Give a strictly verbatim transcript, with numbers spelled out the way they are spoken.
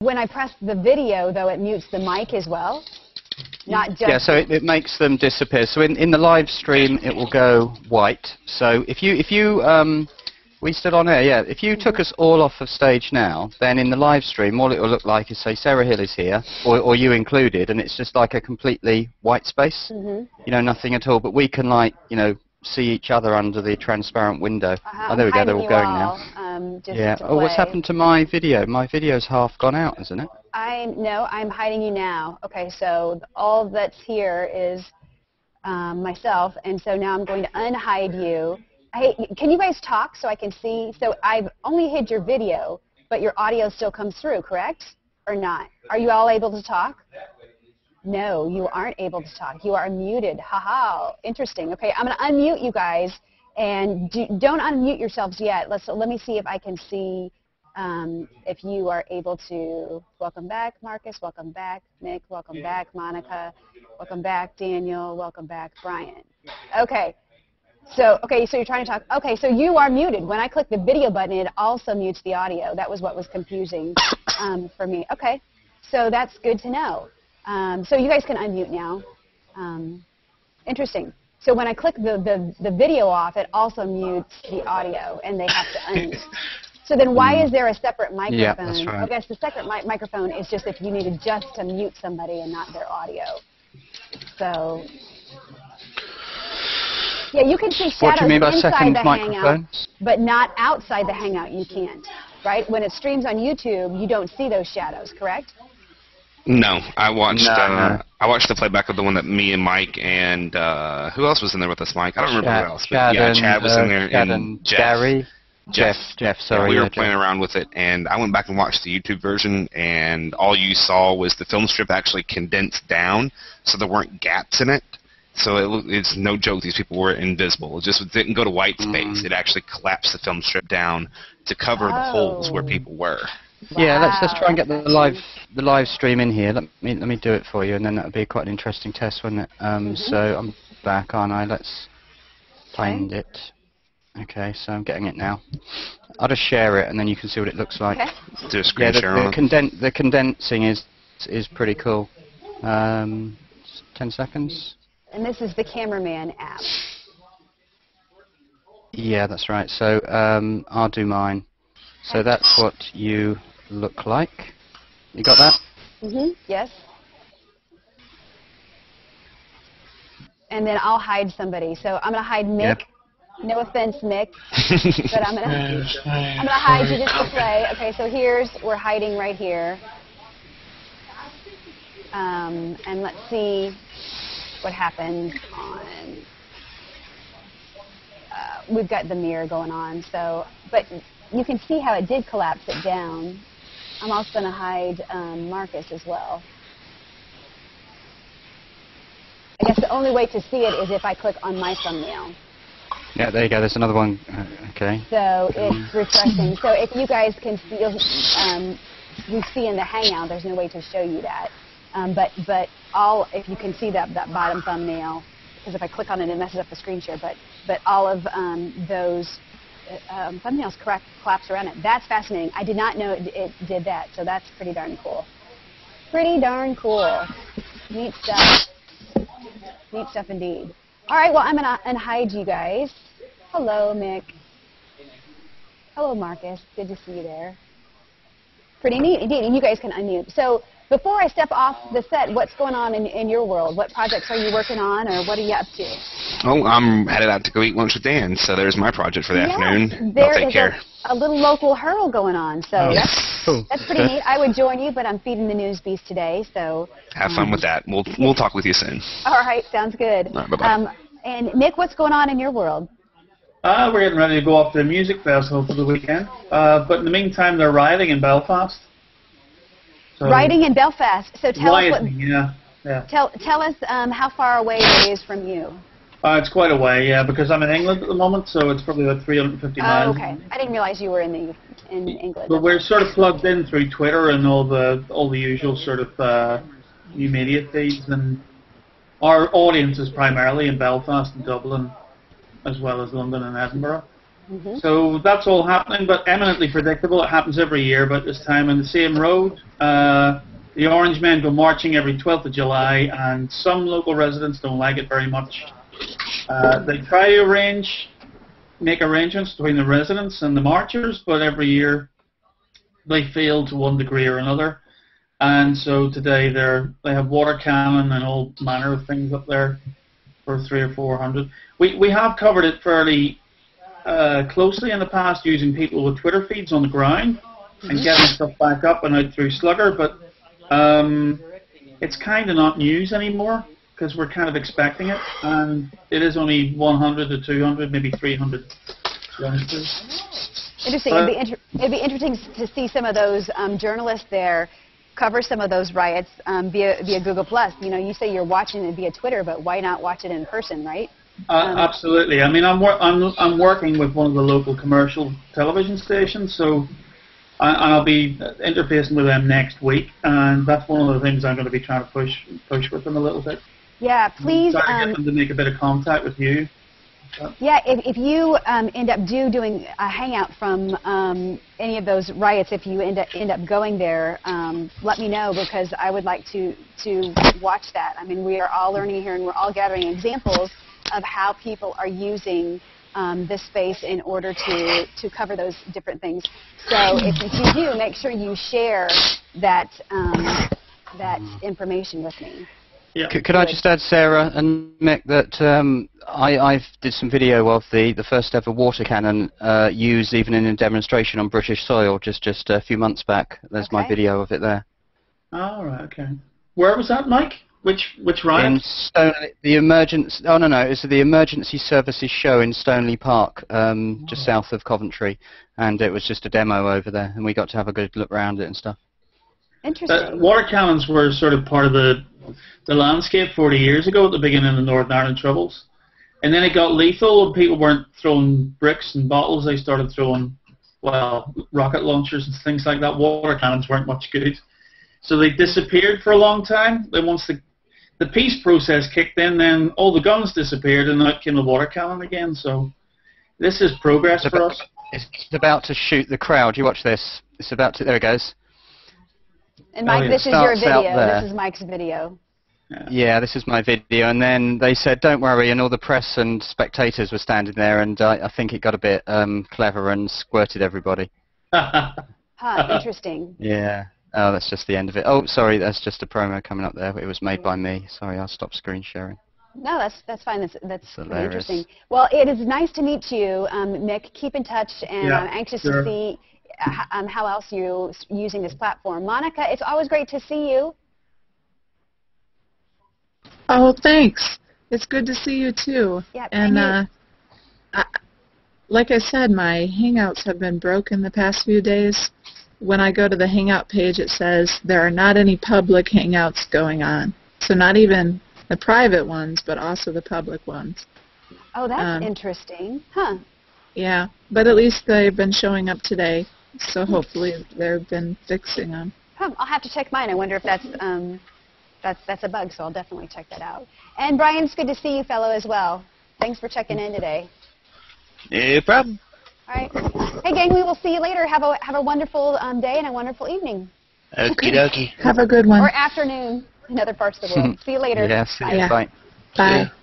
When I press the video, though, it mutes the mic as well. Not just yeah, so it, it makes them disappear. So in, in the live stream, it will go white. So if you, if you, um, we stood on air, yeah. If you mm-hmm. took us all off of stage now, then in the live stream, all it will look like is, say, Sarah Hill is here, or, or you included, and it's just like a completely white space. Mm-hmm. You know, nothing at all. But we can, like, you know, see each other under the transparent window. Uh-huh. Oh, there we go. They're all going all, now. Um, just yeah. Oh, what's happened to my video? My video's half gone out, isn't it? I no. I'm hiding you now. Okay. So all that's here is um, myself, and so now I'm going to unhide you. Hey, can you guys talk so I can see? So I've only hid your video, but your audio still comes through, correct? Or not? Are you all able to talk? No, you aren't able to talk. You are muted. Haha. Interesting. Okay, I'm going to unmute you guys, and do, don't unmute yourselves yet. Let's let me see if I can see um, if you are able to. Welcome back, Marcus. Welcome back, Nick. Welcome back, Monica. Welcome back, Daniel. Welcome back, Brian. Okay. So okay, so you're trying to talk. Okay, so you are muted. When I click the video button, it also mutes the audio. That was what was confusing um, for me. Okay, so that's good to know. Um, so you guys can unmute now. Um, interesting. So when I click the, the, the video off, it also mutes the audio, and they have to unmute. So then why is there a separate microphone? Yeah, that's right. I guess the separate mi microphone is just if you needed just to mute somebody and not their audio. So, yeah, you can see shadows inside the Hangout, but not outside the Hangout you can't, right? When it streams on YouTube, you don't see those shadows, correct? No, I watched. No, uh, no. I watched the playback of the one that me and Mike and uh, who else was in there with us? Mike, I don't remember Chad, who else. But Chad yeah, Chad and, was in there, Chad and Jeff, Gary, Jeff, Jeff. Jeff sorry, yeah, we were yeah, playing Jeff. around with it, and I went back and watched the YouTube version, and all you saw was the film strip actually condensed down, so there weren't gaps in it. So it, it's no joke; these people were invisible. It just didn't go to white space. Mm. It actually collapsed the film strip down to cover oh. the holes where people were. Wow. Yeah, let's let's try and get the live the live stream in here. Let me let me do it for you, and then that'll be quite an interesting test, wouldn't it? Um, mm-hmm. So I'm back, aren't I? Let's find okay. it. Okay, so I'm getting it now. I'll just share it, and then you can see what it looks like. Okay. Let's do a screen yeah, the, share the, on. Conden the condensing is is pretty cool. Um, ten seconds. And this is the cameraman app. Yeah, that's right. So um, I'll do mine. So that's what you look like. You got that? Mm-hmm, yes. And then I'll hide somebody. So I'm going to hide Nick. Yep. No offense, Nick. But I'm going to I'm gonna hide you just to play. Okay, so here's, we're hiding right here. Um, and let's see what happens on... Uh, we've got the mirror going on, so... but. You can see how it did collapse it down. I'm also going to hide um, Marcus as well. I guess the only way to see it is if I click on my thumbnail. Yeah, there you go. There's another one. Uh, okay. So it's refreshing. So if you guys can see, um, you see in the Hangout, there's no way to show you that. Um, but but all if you can see that that bottom thumbnail, because if I click on it, it messes up the screen share. But but all of um, those. Um, thumbnails correct, collapse around it. That's fascinating. I did not know it, it did that, so that's pretty darn cool. Pretty darn cool. Neat stuff. Neat stuff indeed. All right, well, I'm going to unhide you guys. Hello, Mick. Hello, Marcus. Good to see you there. Pretty neat indeed, and you guys can unmute. So before I step off the set, what's going on in, in your world? What projects are you working on, or what are you up to? Oh, I'm headed out to go eat lunch with Dan, so there's my project for the yes, afternoon. There I'll take is care. A, a little local hurl going on, so oh, that's, cool. that's pretty neat. I would join you, but I'm feeding the news beast today, so... Have um, fun with that. We'll, we'll talk with you soon. All right, sounds good. All right, bye-bye. Um, and Nick, what's going on in your world? Uh, we're getting ready to go off to the music festival for the weekend, uh, but in the meantime, they're rioting in Belfast. So Riding in Belfast. So tell rioting, us what, yeah, yeah. Tell tell us um, how far away it is from you. Uh, it's quite a way, yeah, because I'm in England at the moment, so it's probably about three hundred fifty oh, miles. Okay, I didn't realize you were in the in England. But we're sort of plugged in through Twitter and all the all the usual sort of uh, new media feeds, and our audience is primarily in Belfast and Dublin, as well as London and Edinburgh. Mm-hmm. So that's all happening, but eminently predictable. It happens every year, but this time on the same road. Uh, the Orange Men go marching every twelfth of July, and some local residents don't like it very much. Uh, they try to arrange, make arrangements between the residents and the marchers, but every year they fail to one degree or another. And so today they're, they have water cannon and all manner of things up there for three or four hundred. We, we have covered it fairly uh, closely in the past, using people with Twitter feeds on the ground and getting stuff back up and out through Slugger, but um, it's kind of not news anymore, because we're kind of expecting it, and it is only one hundred to two hundred, maybe three hundred youngsters. Interesting. It'd be, inter it'd be interesting to see some of those um, journalists there cover some of those riots um, via, via Google plus. You know, you say you're watching it via Twitter, but why not watch it in person, right? Uh, um, absolutely. I mean, I'm, wor I'm, I'm working with one of the local commercial television stations, so I, I'll be interfacing with them next week, and that's one of the things I'm going to be trying to push, push with them a little bit. Yeah, please. Try to get um, them to make a bit of contact with you. Yeah, if, if you um, end up do doing a hangout from um, any of those riots, if you end up end up going there, um, let me know, because I would like to to watch that. I mean, we are all learning here, and we're all gathering examples of how people are using um, this space in order to to cover those different things. So, if you do, make sure you share that um, that information with me. Yeah. Could, could I just add, Sarah and Nick, that um, I I've did some video of the, the first ever water cannon uh, used even in a demonstration on British soil just, just a few months back. There's okay. my video of it there. Oh, right, okay. Where was that, Mike? Which which riot? In Stoneleigh, the emergency, oh no no, it's the emergency services show in Stoneleigh Park, um, oh. just south of Coventry, and it was just a demo over there, and we got to have a good look around it and stuff. Interesting. Uh, water cannons were sort of part of the the landscape forty years ago at the beginning of the Northern Ireland Troubles, and then it got lethal, and people weren't throwing bricks and bottles, they started throwing, well, rocket launchers and things like that. Water cannons weren't much good, so they disappeared for a long time. Then once the, the peace process kicked in, then all the guns disappeared, and out came the water cannon again. So this is progress it's for about, us. It's about to shoot the crowd. You watch this. It's about to, there it goes. And Mike, oh, yeah. this is your video. This is Mike's video. Yeah. yeah, this is my video. And then they said, don't worry, and all the press and spectators were standing there, and I, I think it got a bit um, clever and squirted everybody. huh, interesting. Yeah. Oh, that's just the end of it. Oh, sorry, that's just a promo coming up there. It was made by me. Sorry, I'll stop screen sharing. No, that's, that's fine. That's, that's pretty interesting. Well, it is nice to meet you, um, Mick. Keep in touch, and yeah, I'm anxious sure. to see... Um, how else are you using this platform. Monica, it's always great to see you. Oh, thanks. It's good to see you, too. Yeah, and uh, I, like I said, my Hangouts have been broken the past few days. When I go to the Hangout page, it says there are not any public Hangouts going on. So not even the private ones, but also the public ones. Oh, that's um, interesting. Huh. Yeah, but at least they've been showing up today. So hopefully they've been fixing them. Um, I'll have to check mine. I wonder if that's, um, that's, that's a bug, so I'll definitely check that out. And Brian, it's good to see you, fellow, as well. Thanks for checking in today. No problem. All right. Hey, gang, we will see you later. Have a, have a wonderful um, day and a wonderful evening. Okie dokie. Have a good one. Or afternoon in other parts of the world. See you later. Yeah, see you. Bye. Bye. Bye.